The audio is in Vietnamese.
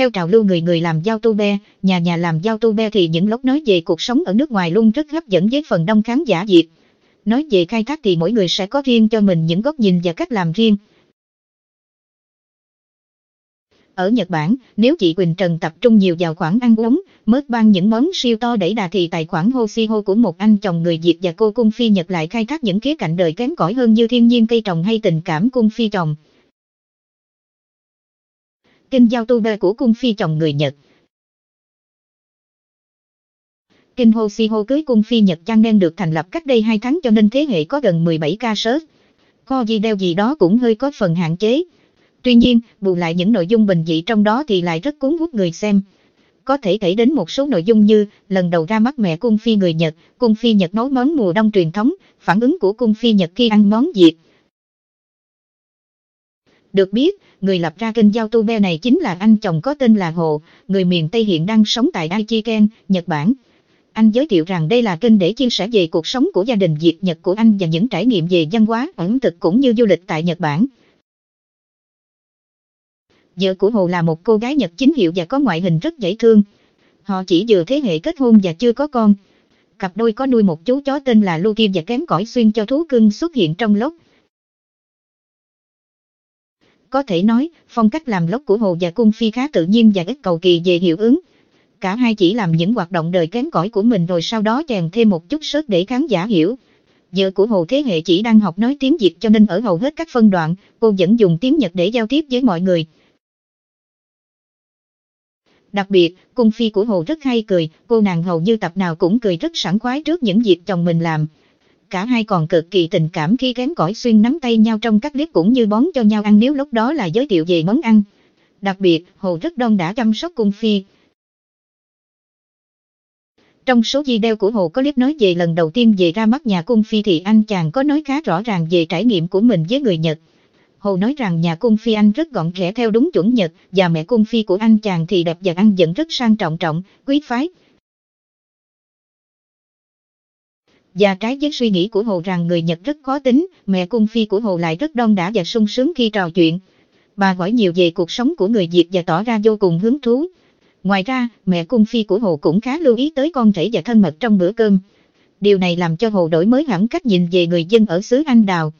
Theo trào lưu người người làm YouTube, nhà nhà làm YouTube thì những blog nói về cuộc sống ở nước ngoài luôn rất hấp dẫn với phần đông khán giả Việt. Nói về khai thác thì mỗi người sẽ có riêng cho mình những góc nhìn và cách làm riêng. Ở Nhật Bản, nếu chị Quỳnh Trần tập trung nhiều vào khoản ăn uống, mớt ban những món siêu to đẩy đà thì tài khoản hoshiho của một anh chồng người Việt và cô cung phi Nhật lại khai thác những khía cạnh đời kém cỏi hơn như thiên nhiên, cây trồng hay tình cảm cung phi chồng. Kênh YouTube của cung phi chồng người Nhật. Kênh hoshiho cưới cung phi Nhật channel được thành lập cách đây 2 tháng cho nên thế hệ có gần 17k search. Kho video gì đó cũng hơi có phần hạn chế. Tuy nhiên, bù lại những nội dung bình dị trong đó thì lại rất cuốn hút người xem. Có thể kể đến một số nội dung như lần đầu ra mắt mẹ cung phi người Nhật, cung phi Nhật nấu món mùa đông truyền thống, phản ứng của cung phi Nhật khi ăn món Việt. Được biết, người lập ra kênh YouTube này chính là anh chồng có tên là Hồ, người miền Tây hiện đang sống tại Aichiken, Nhật Bản. Anh giới thiệu rằng đây là kênh để chia sẻ về cuộc sống của gia đình Việt Nhật của anh và những trải nghiệm về văn hóa, ẩm thực cũng như du lịch tại Nhật Bản. Vợ của Hồ là một cô gái Nhật chính hiệu và có ngoại hình rất dễ thương. Họ chỉ vừa thế hệ kết hôn và chưa có con. Cặp đôi có nuôi một chú chó tên là Loki và kém cỏi xuyên cho thú cưng xuất hiện trong vlog. Có thể nói, phong cách làm vlog của Hồ và Cung Phi khá tự nhiên và ít cầu kỳ về hiệu ứng. Cả hai chỉ làm những hoạt động đời kém cỏi của mình rồi sau đó chèn thêm một chút sớt để khán giả hiểu. Vợ của Hồ thế hệ chỉ đang học nói tiếng Việt cho nên ở hầu hết các phân đoạn, cô vẫn dùng tiếng Nhật để giao tiếp với mọi người. Đặc biệt, cung phi của Hồ rất hay cười, cô nàng hầu như tập nào cũng cười rất sảng khoái trước những việc chồng mình làm. Cả hai còn cực kỳ tình cảm khi kém cỏi xuyên nắm tay nhau trong các clip cũng như bón cho nhau ăn nếu lúc đó là giới thiệu về món ăn. Đặc biệt, Hồ rất đon đã chăm sóc cung phi. Trong số video của Hồ có clip nói về lần đầu tiên về ra mắt nhà cung phi thì anh chàng có nói khá rõ ràng về trải nghiệm của mình với người Nhật. Hồ nói rằng nhà cung phi anh rất gọn ghẽ theo đúng chuẩn Nhật, và mẹ cung phi của anh chàng thì đẹp và ăn vẫn rất sang trọng, quý phái. Và trái với suy nghĩ của Hồ rằng người Nhật rất khó tính, mẹ cung phi của Hồ lại rất đon đả và sung sướng khi trò chuyện. Bà hỏi nhiều về cuộc sống của người Việt và tỏ ra vô cùng hứng thú. Ngoài ra, mẹ cung phi của Hồ cũng khá lưu ý tới con rể và thân mật trong bữa cơm. Điều này làm cho Hồ đổi mới hẳn cách nhìn về người dân ở xứ Anh Đào.